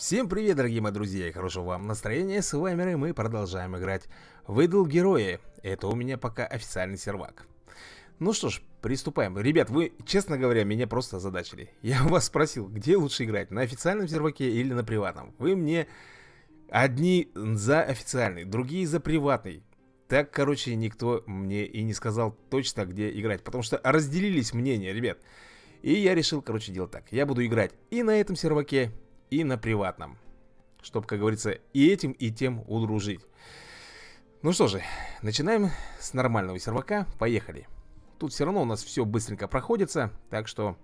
Всем привет, дорогие мои друзья, и хорошего вам настроения, с вами Рэй, мы продолжаем играть в Idle Heroes. Это у меня пока официальный сервак. Ну что ж, приступаем. Ребят, вы, честно говоря, меня просто озадачили. Я вас спросил, где лучше играть, на официальном серваке или на приватном? Вы мне одни за официальный, другие за приватный. Так, короче, никто мне и не сказал точно, где играть, потому что разделились мнения, ребят. И я решил, короче, делать так. Я буду играть и на этом серваке, и на приватном, чтобы, как говорится, и этим, и тем удружить. Ну что же, начинаем с нормального сервака. Поехали. Тут все равно у нас все быстренько проходится, так что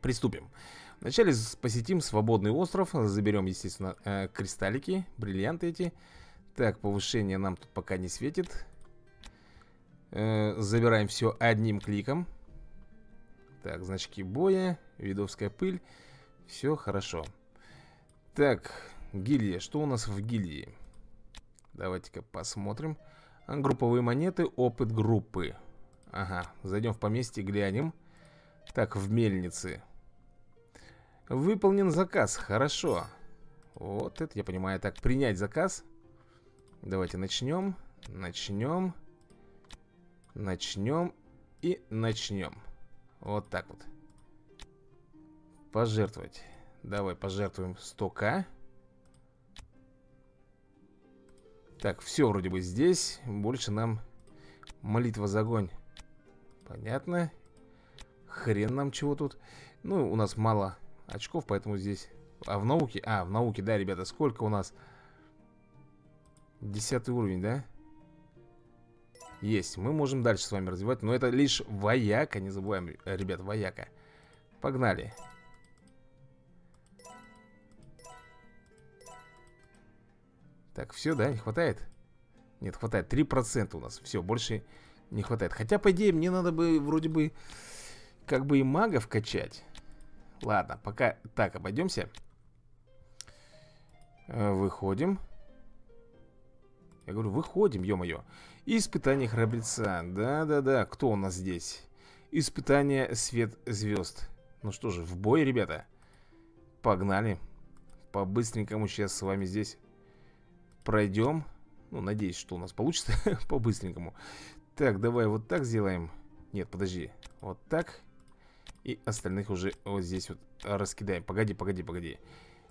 приступим. Вначале посетим свободный остров. Заберем, естественно, кристаллики, бриллианты эти. Так, повышение нам тут пока не светит. Забираем все одним кликом. Так, значки боя, видовская пыль. Все хорошо. Так, гильдия. Что у нас в гильдии? Давайте-ка посмотрим. Групповые монеты, опыт группы. Ага, зайдем в поместье, глянем. Так, в мельнице. Выполнен заказ, хорошо. Вот это я понимаю. Так, принять заказ. Давайте начнем. Начнем. Начнем. И начнем. Вот так вот. Пожертвовать. Давай пожертвуем 100 000. Так, все вроде бы здесь. Больше нам молитва за огонь. Понятно. Хрен нам чего тут. Ну, у нас мало очков, поэтому здесь... А в науке? А, в науке, да, ребята. Сколько у нас? 10 уровень, да? Есть. Мы можем дальше с вами развивать. Но это лишь вояка. Не забываем, ребят, вояка. Погнали. Так, все, да? Не хватает? Нет, хватает. 3% у нас. Все, больше не хватает. Хотя, по идее, мне надо бы, вроде бы, как бы и магов качать. Ладно, пока так обойдемся. Выходим. Я говорю, выходим, ё-моё. Испытание храбреца. Да-да-да, кто у нас здесь? Испытание свет звезд. Ну что же, в бой, ребята. Погнали. По-быстренькому сейчас с вами здесь... Пройдем. Ну, надеюсь, что у нас получится по-быстренькому. Так, давай вот так сделаем. Нет, подожди. Вот так. И остальных уже вот здесь вот раскидаем. Погоди, погоди, погоди.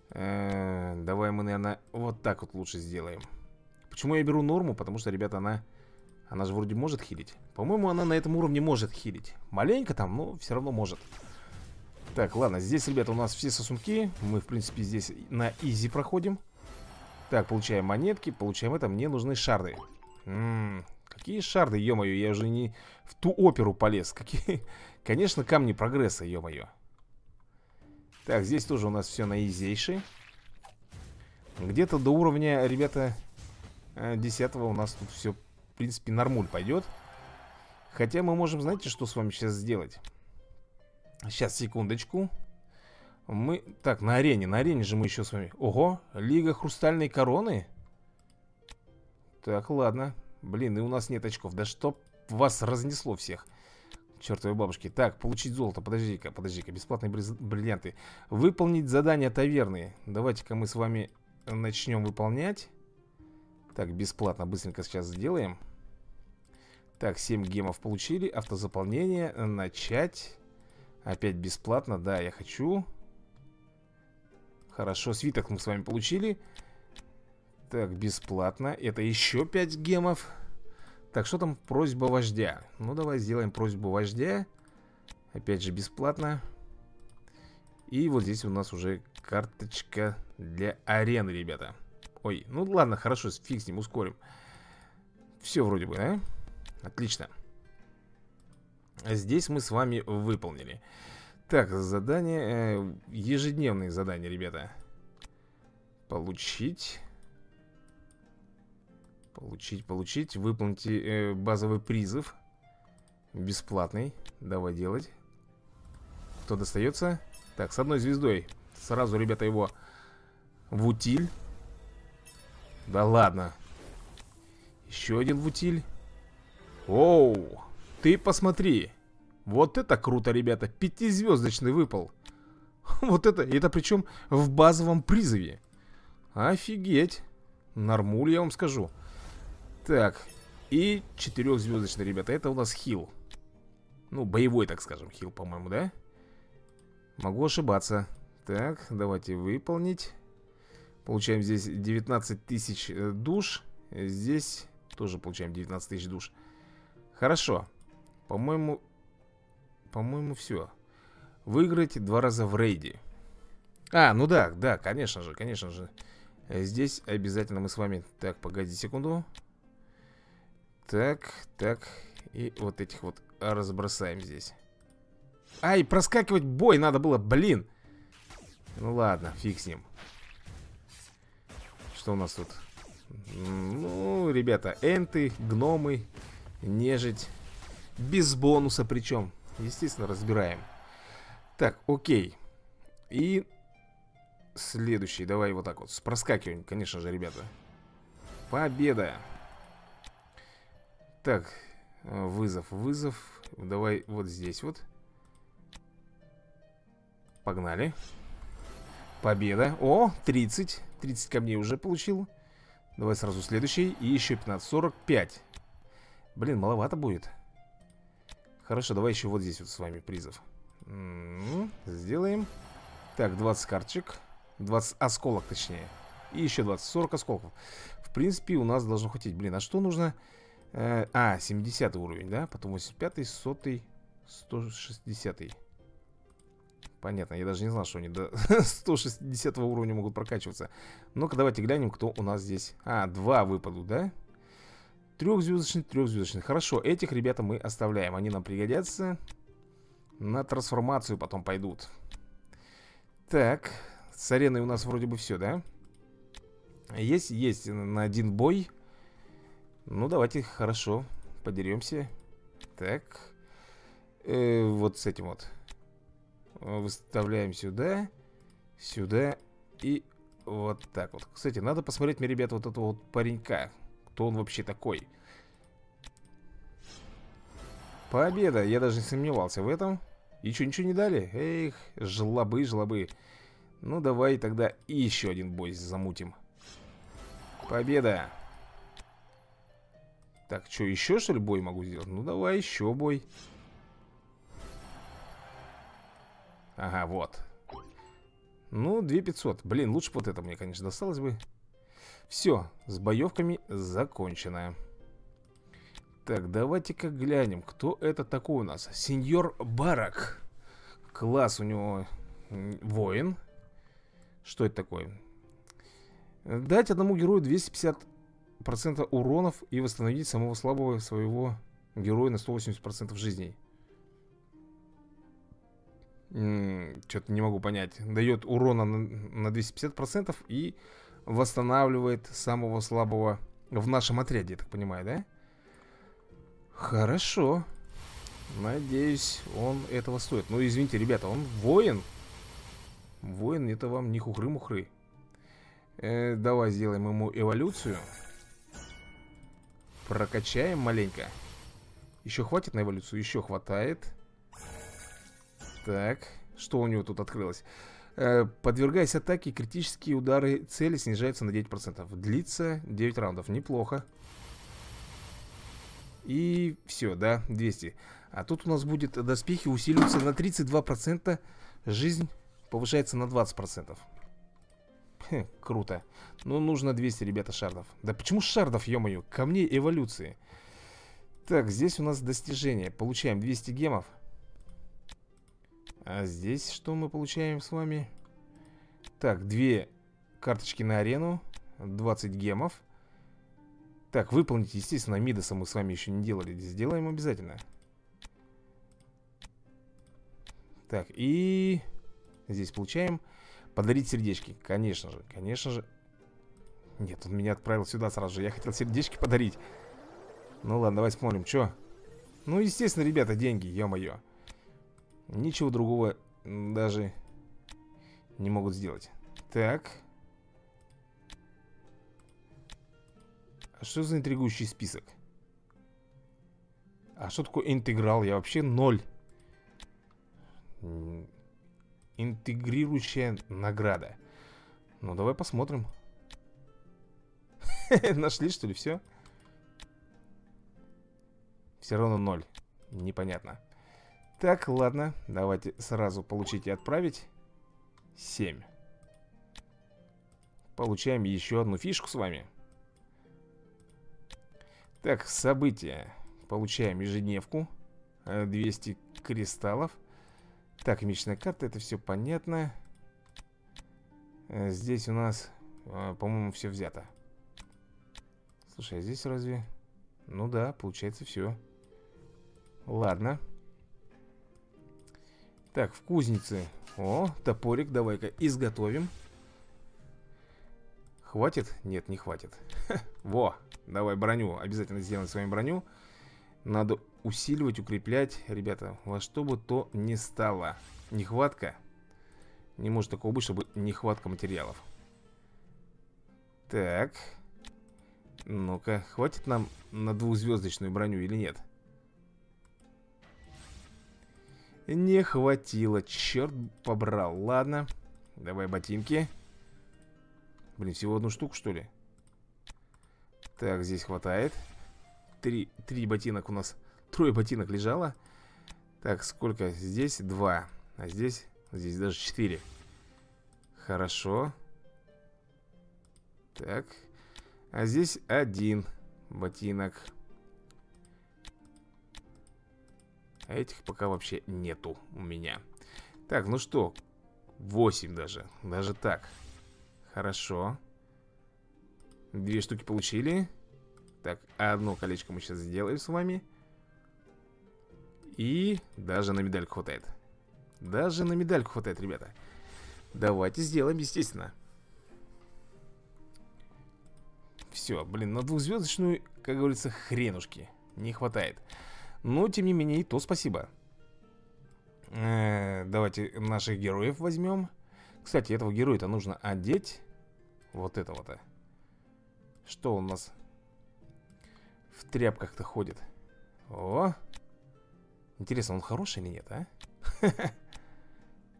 Давай мы, наверное, вот так вот лучше сделаем. Почему я беру норму? Потому что, ребята, она же вроде может хилить. По-моему, она на этом уровне может хилить. Маленько там, но все равно может. Так, ладно. Здесь, ребята, у нас все сосунки. Мы, в принципе, здесь на изи проходим. Так, получаем монетки, получаем это. Мне нужны шарды. Какие шарды, ё-моё, я уже не в ту оперу полез. Какие? Конечно, камни прогресса, ё-моё. Так, здесь тоже у нас все на изейши. Где-то до уровня, ребята, 10-го у нас тут все, в принципе, нормуль пойдет. Хотя мы можем, знаете, что с вами сейчас сделать? Сейчас, секундочку. Мы... Так, на арене же мы еще с вами. Ого, Лига Хрустальной Короны. Так, ладно. Блин, и у нас нет очков. Да чтоб вас разнесло всех. Чертовой бабушки. Так, получить золото. Подожди-ка, подожди-ка. Бесплатные бриллианты. Выполнить задание таверны. Давайте-ка мы с вами начнем выполнять. Так, бесплатно. Быстренько сейчас сделаем. Так, 7 гемов получили. Автозаполнение. Начать. Опять бесплатно. Да, я хочу... Хорошо, свиток мы с вами получили. Так, бесплатно. Это еще 5 гемов. Так, что там просьба вождя? Ну, давай сделаем просьбу вождя. Опять же, бесплатно. И вот здесь у нас уже карточка для арены, ребята. Ой, ну ладно, хорошо, фиг с ним, ускорим. Все вроде бы, да? Отлично. Здесь мы с вами выполнили. Так, задание, ежедневные задания, ребята. Получить. Получить, получить. Выполните базовый призыв. Бесплатный. Давай делать. Кто достается? Так, с одной звездой. Сразу, ребята, его в утиль. Да ладно. Еще один в утиль. Оу, ты посмотри. Вот это круто, ребята. 5-звездочный выпал. Вот это причем в базовом призыве. Офигеть. Нормуль, я вам скажу. Так, и 4-звездочный, ребята, это у нас хил. Ну, боевой, так скажем, хил, по-моему, да? Могу ошибаться. Так, давайте выполнить. Получаем здесь 19 тысяч душ. Здесь тоже получаем 19 тысяч душ. Хорошо. По-моему, все. Выиграть 2 раза в рейде. А, ну да, да, конечно же, конечно же. Здесь обязательно мы с вами... Так, погоди секунду. Так, так. И вот этих вот разбросаем здесь. Ай, проскакивать бой надо было, блин. Ну ладно, фиг с ним. Что у нас тут? Ну, ребята, энты, гномы, нежить. Без бонуса причем. Естественно, разбираем. Так, окей. И следующий, давай вот так вот. С проскакиванием, конечно же, ребята. Победа. Так, вызов, вызов. Давай вот здесь вот. Погнали. Победа. О, 30. 30 камней уже получил. Давай сразу следующий. И еще 15. 45. Блин, маловато будет. Хорошо, давай еще вот здесь вот с вами призов. Сделаем. Так, 20 карточек. 20 осколок, точнее. И еще 20. 40 осколков. В принципе, у нас должно хватить. Блин, а что нужно? А, 70 уровень, да? Потом 85, 100, 160. Понятно, я даже не знал, что они до 160 уровня могут прокачиваться. Ну-ка, давайте глянем, кто у нас здесь. А, 2 выпадут, да? 3-звездочный, 3-звездочный. Хорошо, этих, ребята, мы оставляем. Они нам пригодятся. На трансформацию потом пойдут. Так, с ареной у нас вроде бы все, да? Есть, есть на 1 бой. Ну, давайте, хорошо, подеремся. Так, вот с этим вот. Выставляем сюда, сюда и вот так вот. Кстати, надо посмотреть мне, ребята, вот этого вот паренька. Кто он вообще такой? Победа, я даже не сомневался в этом. И что, ничего не дали? Эх, жлобы, жлобы. Ну, давай тогда еще 1 бой замутим. Победа. Так, что, еще что ли бой могу сделать? Ну, давай еще бой. Ага, вот. Ну, 2500. Блин, лучше вот это мне, конечно, досталось бы. Все, с боевками закончено. Так, давайте-ка глянем, кто это такой у нас. Сеньор Барак. Класс у него воин. Что это такое? Дать одному герою 250% уронов и восстановить самого слабого своего героя на 180% жизней. Что-то не могу понять. Дает урона на 250% и восстанавливает самого слабого в нашем отряде, я так понимаю, да? Хорошо. Надеюсь, он этого стоит. Ну, извините, ребята, он воин. Воин, это вам не хухры-мухры. Давай сделаем ему эволюцию. Прокачаем маленько. Еще хватит на эволюцию? Еще хватает. Так, что у него тут открылось? Подвергаясь атаке, критические удары цели снижаются на 9%. Длится 9 раундов, неплохо. И все, да, 200. А тут у нас будет доспехи усиливаются на 32%. Жизнь повышается на 20%. Хм, круто. Ну, нужно 200, ребята, шардов. Да почему шардов, ё-моё? Камней эволюции. Так, здесь у нас достижение. Получаем 200 гемов. А здесь что мы получаем с вами? Так, 2 карточки на арену, 20 гемов. Так, выполнить, естественно, Мидаса мы с вами еще не делали. Сделаем обязательно. Так, и здесь получаем подарить сердечки. Конечно же, конечно же. Нет, он меня отправил сюда сразу же. Я хотел сердечки подарить. Ну ладно, давай смотрим, что. Ну, естественно, ребята, деньги, ё-моё. Ничего другого даже не могут сделать. Так. А что за интригующий список? А что такое интеграл? Я вообще 0. Интегрирующая награда. Ну, давай посмотрим. Нашли, что ли, все? Все равно 0. Непонятно. Так, ладно. Давайте сразу получить и отправить. 7. Получаем еще одну фишку с вами. Так, события. Получаем ежедневку. 200 кристаллов. Так, мечная карта, это все понятно. Здесь у нас, по-моему, все взято. Слушай, а здесь разве... Ну да, получается все. Ладно. Так, в кузнице. О, топорик, давай-ка изготовим. Хватит? Нет, не хватит. Во, давай броню. Обязательно сделаем с вами броню. Надо усиливать, укреплять. Ребята, во что бы то ни стало. Нехватка. Не может такого быть, чтобы нехватка материалов. Так. Ну-ка, хватит нам на двухзвездочную броню или нет? Не хватило, черт побрал. Ладно, давай ботинки. Блин, всего одну штуку, что ли? Так, здесь хватает. Три ботинок у нас. Трое ботинок лежало. Так, сколько здесь? 2. А здесь? Здесь даже 4. Хорошо. Так. А здесь 1 ботинок. А этих пока вообще нету у меня. Так, ну что? 8 даже. Даже так. Хорошо. 2 штуки получили. Так, одно колечко мы сейчас сделаем с вами. И даже на медальку хватает. Даже на медальку хватает, ребята. Давайте сделаем, естественно. Все, блин, на двухзвездочную, как говорится, хренушки не хватает. Но, тем не менее, и то спасибо. Давайте наших героев возьмем. Кстати, этого героя-то нужно одеть. Вот этого-то. Что у нас в тряпках-то ходит? О! Интересно, он хороший или нет, а?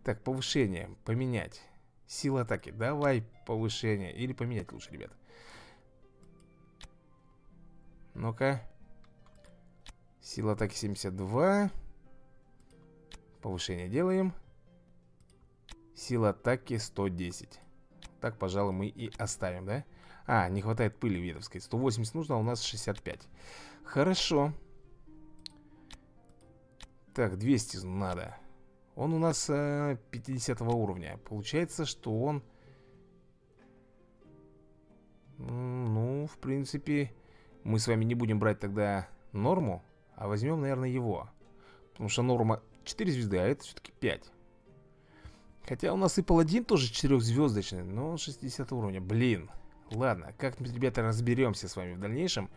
Так, повышение, поменять. Сила атаки, давай повышение. Или поменять лучше, ребят. Ну-ка. Сила атаки 72. Повышение делаем. Сила атаки 110. Так, пожалуй, мы и оставим, да? А, не хватает пыли ветровской. 180 нужно, а у нас 65. Хорошо. Так, 200 надо. Он у нас 50 уровня. Получается, что он... Ну, в принципе... Мы с вами не будем брать тогда норму, а возьмем, наверное, его. Потому что норма 4 звезды, а это все-таки 5. Хотя у нас и паладин тоже 4-звездочный, но 60 уровня. Блин, ладно, как-нибудь, ребята, разберемся с вами в дальнейшем.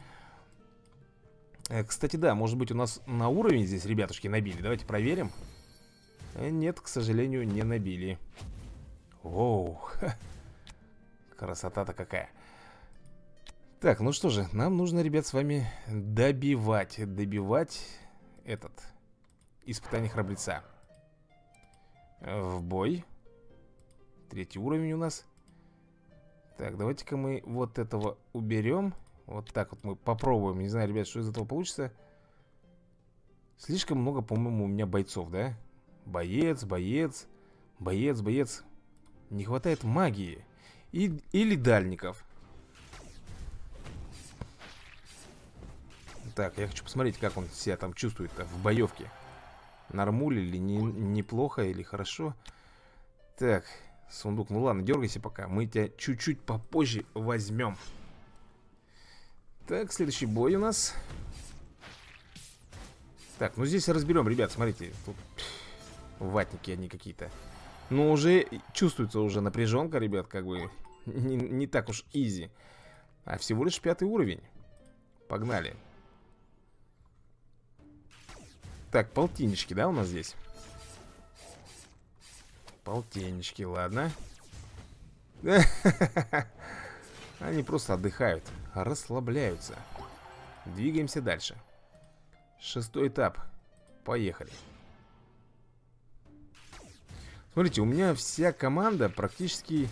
Кстати, да, может быть, у нас на уровень здесь ребятушки набили. Давайте проверим. Нет, к сожалению, не набили. Оу, красота-то какая. Так, ну что же, нам нужно, ребят, с вами добивать этот испытание храбреца. В бой. 3-й уровень у нас. Так, давайте-ка мы вот этого уберем. Вот так вот мы попробуем. Не знаю, ребят, что из этого получится. Слишком много, по-моему, у меня бойцов, да? Боец. Не хватает магии. Или дальников. Так, я хочу посмотреть, как он себя там чувствует-то в боевке. Нормуль или неплохо, или хорошо. Так, сундук, ну ладно, дергайся пока. Мы тебя чуть-чуть попозже возьмем. Так, следующий бой у нас. Так, ну здесь разберем, ребят, смотрите. Тут ватники они какие-то. Но уже чувствуется уже напряженка, ребят, как бы не так уж изи. А всего лишь 5-й уровень. Погнали. Так, полтиннички, да, у нас здесь? Полтиннички, ладно. Они просто отдыхают, расслабляются. Двигаемся дальше. 6-й этап. Поехали. Смотрите, у меня вся команда практически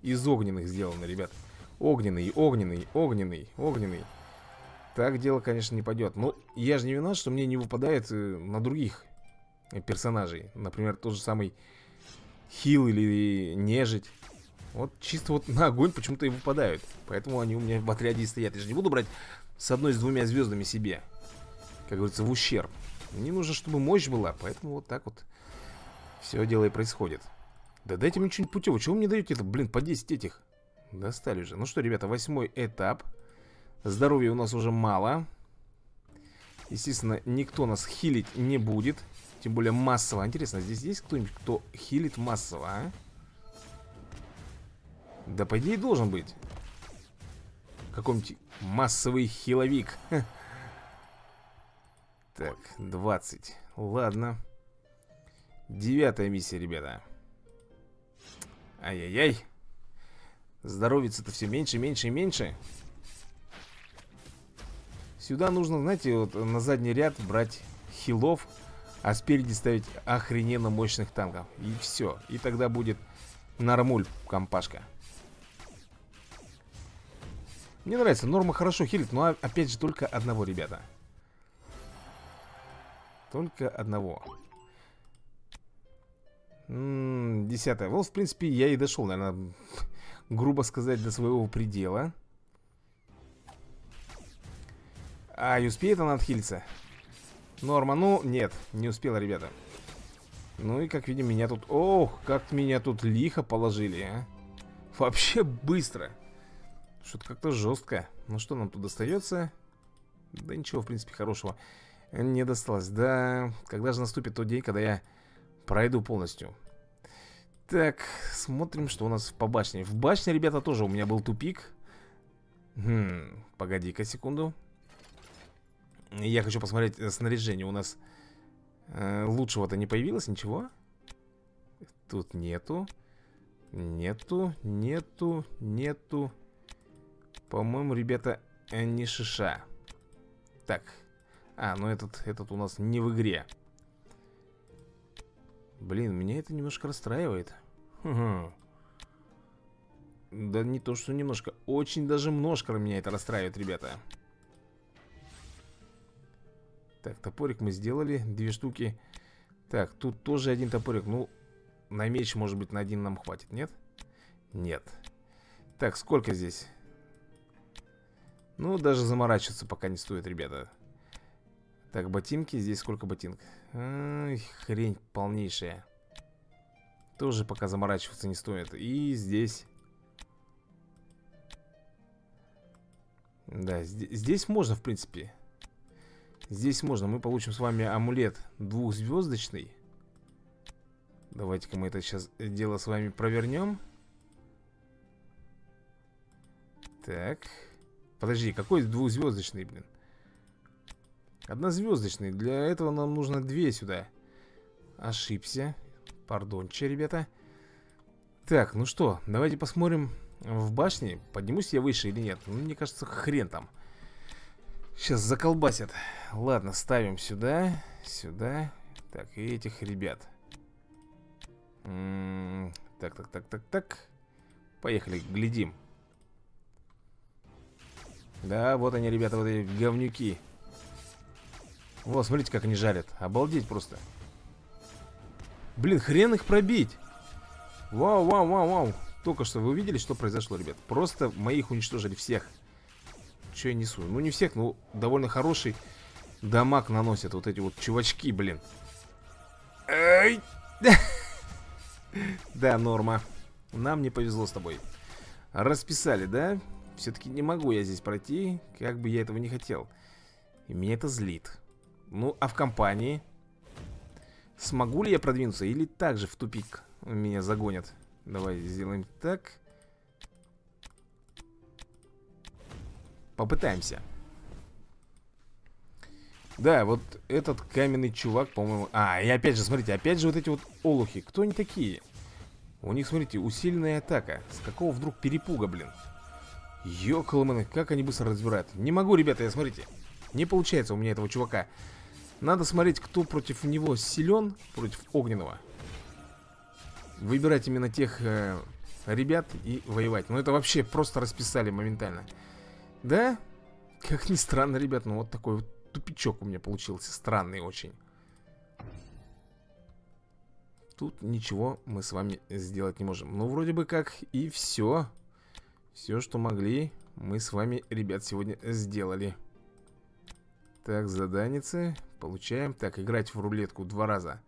из огненных сделана, ребят. Огненный, огненный, огненный, огненный. Так дело, конечно, не пойдет. Но я же не виноват, что мне не выпадает на других персонажей. Например, тот же самый Хил или Нежить. Вот чисто вот на огонь почему-то и выпадают. Поэтому они у меня в отряде и стоят. Я же не буду брать с одной, с двумя звездами себе, как говорится, в ущерб. Мне нужно, чтобы мощь была. Поэтому вот так вот все дело и происходит. Да дайте мне что-нибудь путевое. Чего вы мне даете это, блин, по 10 этих? Достали уже. Ну что, ребята, 8-й этап. Здоровья у нас уже мало. Естественно, никто нас хилить не будет. Тем более массово. Интересно, здесь есть кто-нибудь, кто хилит массово, а? Да, по идее, должен быть какой-нибудь массовый хиловик. Ха. Так, 20. Ладно. 9-я миссия, ребята. Ай-яй-яй. Здоровится-то все меньше, меньше и меньше. Сюда нужно, знаете, вот на задний ряд брать хилов, а спереди ставить охрененно мощных танков. И все. И тогда будет нормуль, компашка. Мне нравится, норма хорошо хилит, но опять же только одного, ребята. Только одного. 10-я. Вот, в принципе, я и дошел, наверное, грубо сказать, до своего предела. А, и успеет она отхилиться? Норма, ну, нет, не успела, ребята. Ну и, как видим, меня тут... Ох, как меня тут лихо положили, а. Вообще быстро. Что-то как-то жестко. Ну что нам тут достается? Да ничего, в принципе, хорошего не досталось. Да, когда же наступит тот день, когда я пройду полностью? Так, смотрим, что у нас по башне. В башне, ребята, тоже у меня был тупик. Погоди-ка секунду. Я хочу посмотреть снаряжение. У нас лучшего-то не появилось, ничего? Тут нету. Нету, нету, нету. По-моему, ребята, не шиша. Так. А, ну этот у нас не в игре. Блин, меня это немножко расстраивает. Да не то, что немножко. Очень даже множко меня это расстраивает, ребята. Так, топорик мы сделали, 2 штуки. Так, тут тоже 1 топорик. Ну, на меч, может быть, на 1 нам хватит, нет? Нет. Так, сколько здесь? Ну, даже заморачиваться пока не стоит, ребята. Так, ботинки, здесь сколько ботинок? Ай, хрень полнейшая. Тоже пока заморачиваться не стоит. И здесь... Да, здесь можно, в принципе. Здесь можно, мы получим с вами амулет 2-звездочный. Давайте-ка мы это сейчас дело с вами провернем. Так. Подожди, какой 2-звездочный, блин? 1-звездочный, для этого нам нужно 2 сюда. Ошибся. Пардонче, ребята. Так, ну что, давайте посмотрим в башне. Поднимусь я выше или нет? Ну, мне кажется, хрен там. Сейчас заколбасят. Ладно, ставим сюда. Сюда. Так, и этих ребят. Так, так, так, так, так. Поехали, глядим. Да, вот они, ребята, вот эти говнюки. Вот, смотрите, как они жарят. Обалдеть просто. Блин, хрен их пробить. Вау, вау, вау, вау. Только что вы увидели, что произошло, ребят. Просто моих уничтожили всех. Что я несу? Ну, не всех, но довольно хороший дамаг наносят вот эти вот чувачки, блин. Эй! Да, норма. Нам не повезло с тобой. Расписали, да? Все-таки не могу я здесь пройти, как бы я этого не хотел. И меня это злит. Ну, а в компании? Смогу ли я продвинуться? Или также в тупик меня загонят? Давай сделаем так. Попытаемся. Да, вот этот каменный чувак, по-моему... А, и опять же, смотрите, опять же вот эти вот олухи. Кто они такие? У них, смотрите, усиленная атака. С какого вдруг перепуга, блин? Ёкалманы, как они быстро разбирают. Не могу, ребята, я, смотрите. Не получается у меня этого чувака. Надо смотреть, кто против него силен, против огненного. выбирать именно тех ребят и воевать. Ну это вообще просто расписали моментально. Да? Как ни странно, ребят, ну вот такой вот тупичок у меня получился. Странный очень. Тут ничего мы с вами сделать не можем. Ну вроде бы как и все. Все, что могли, мы с вами, ребят, сегодня сделали. Так, заданицы получаем. Так, играть в рулетку 2 раза.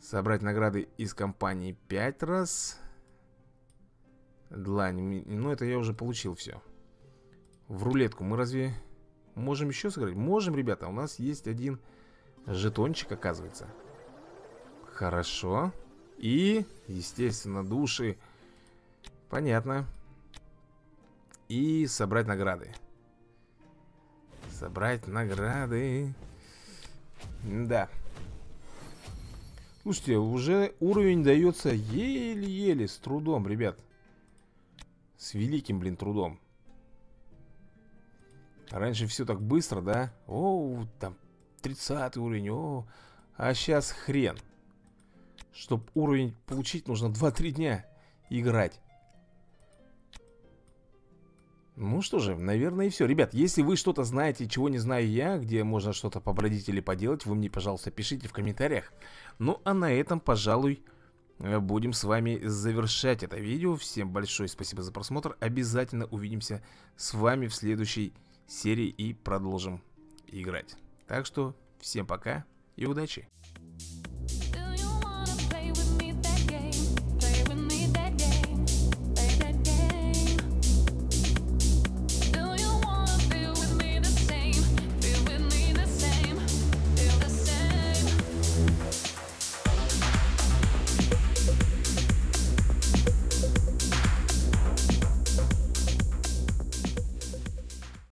Собрать награды из компании 5 раз. Длань. Ну, это я уже получил все. В рулетку мы разве можем еще сыграть? Можем, ребята. У нас есть 1 жетончик, оказывается. Хорошо. И, естественно, души. Понятно. И собрать награды. Собрать награды. Да. Слушайте, уже уровень дается еле-еле, с трудом, ребят. С великим, блин, трудом. Раньше все так быстро, да? О, там 30 уровень, о. А сейчас хрен. Чтоб уровень получить, нужно 2-3 дня играть. Ну что же, наверное, и все. Ребят, если вы что-то знаете, чего не знаю я, где можно что-то побродить или поделать, вы мне, пожалуйста, пишите в комментариях. Ну, а на этом, пожалуй, будем с вами завершать это видео. Всем большое спасибо за просмотр. Обязательно увидимся с вами в следующей серии и продолжим играть. Так что, всем пока и удачи!